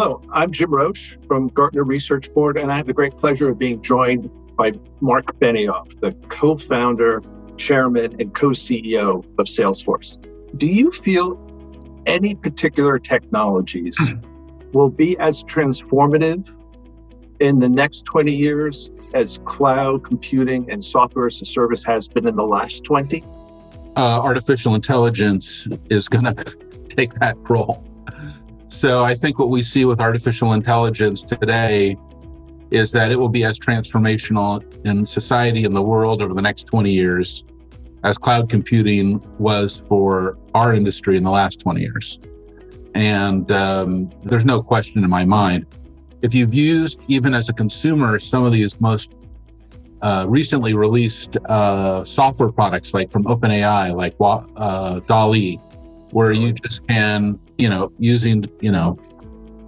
Hello, I'm Jim Roche from Gartner Research Board, and I have the great pleasure of being joined by Mark Benioff, the co-founder, chairman, and co-CEO of Salesforce. Do you feel any particular technologies will be as transformative in the next 20 years as cloud computing and software as a service has been in the last 20? Artificial intelligence is going to take that role. So I think what we see with artificial intelligence today is that it will be as transformational in society and the world over the next 20 years as cloud computing was for our industry in the last 20 years. And there's no question in my mind. If you've used, even as a consumer, some of these most recently released software products, like from OpenAI, like DALL-E, where you just can, using,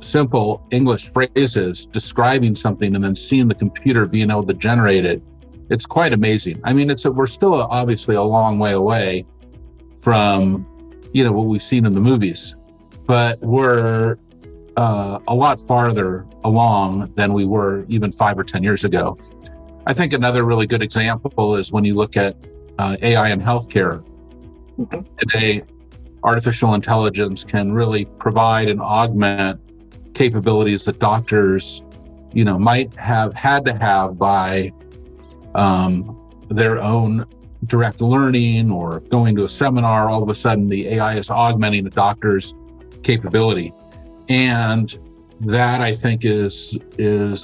simple English phrases, describing something and then seeing the computer being able to generate it, it's quite amazing. I mean, we're still obviously a long way away from, what we've seen in the movies, but we're a lot farther along than we were even 5 or 10 years ago. I think another really good example is when you look at AI in healthcare. Today, artificial intelligence can really provide and augment capabilities that doctors, might have had to have by their own direct learning or going to a seminar. All of a sudden, the AI is augmenting the doctor's capability. And that, I think, is going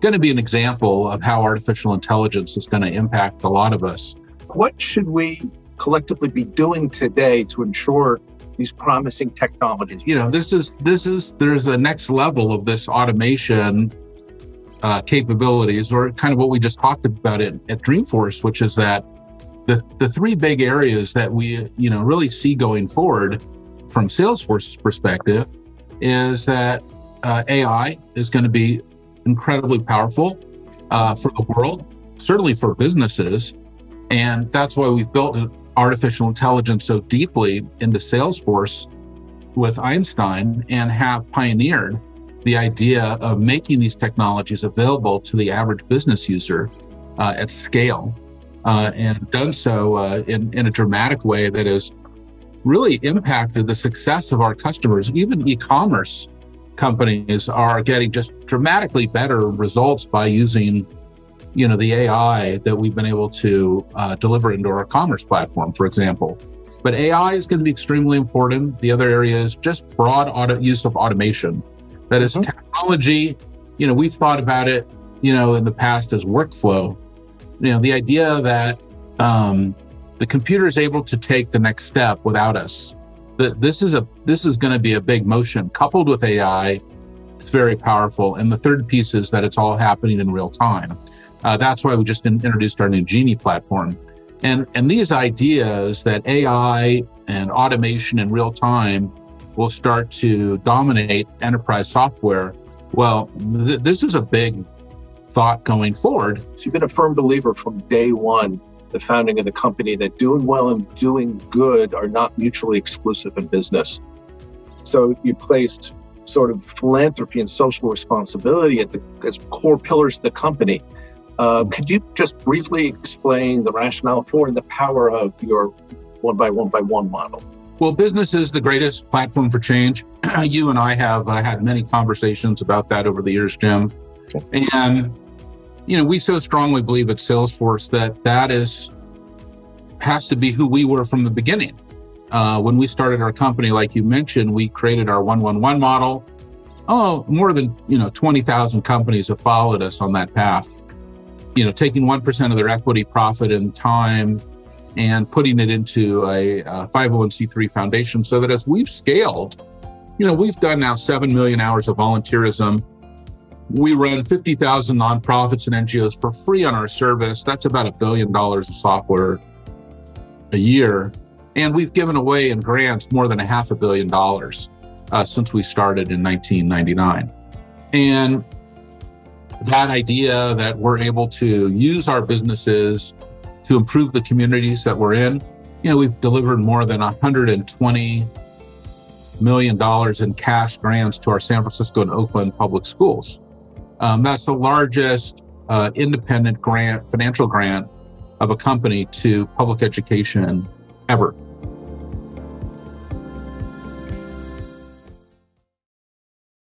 to be an example of how artificial intelligence is going to impact a lot of us. What should we collectively be doing today to ensure these promising technologies? There's a next level of this automation capabilities, or kind of what we just talked about at Dreamforce, which is that the three big areas that we really see going forward from Salesforce's perspective is that AI is going to be incredibly powerful for the world, certainly for businesses, and that's why we've built artificial intelligence so deeply into Salesforce with Einstein, and have pioneered the idea of making these technologies available to the average business user at scale, and done so in a dramatic way that has really impacted the success of our customers. Even e-commerce companies are getting just dramatically better results by using the AI that we've been able to deliver into our commerce platform, for example. But AI is going to be extremely important. The other area is just broad use of automation. That is technology. We've thought about it, in the past as workflow. The idea that the computer is able to take the next step without us. This is going to be a big motion coupled with AI. It's very powerful. And the third piece is that it's all happening in real time. That's why we just introduced our new Genie platform. And these ideas that AI and automation in real time will start to dominate enterprise software, well, this is a big thought going forward. So you've been a firm believer from day one, the founding of the company, that doing well and doing good are not mutually exclusive in business. So you placed sort of philanthropy and social responsibility as core pillars of the company. Could you just briefly explain the rationale for and the power of your one-by-one-by-one model? Well, business is the greatest platform for change. You and I have had many conversations about that over the years, Jim. And, we so strongly believe at Salesforce that has to be who we were from the beginning. When we started our company, like you mentioned, we created our 1-1-1 model. More than 20,000 companies have followed us on that path. Taking 1% of their equity, profit, and time, and putting it into a 501c3 foundation, so that as we've scaled, we've done now 7 million hours of volunteerism. We run 50,000 nonprofits and NGOs for free on our service. That's about $1 billion of software a year. And we've given away in grants more than $500 million since we started in 1999. And that idea that we're able to use our businesses to improve the communities that we're in, we've delivered more than 120 $1 million in cash grants to our San Francisco and Oakland public schools. That's the largest independent grant, financial grant of a company to public education ever.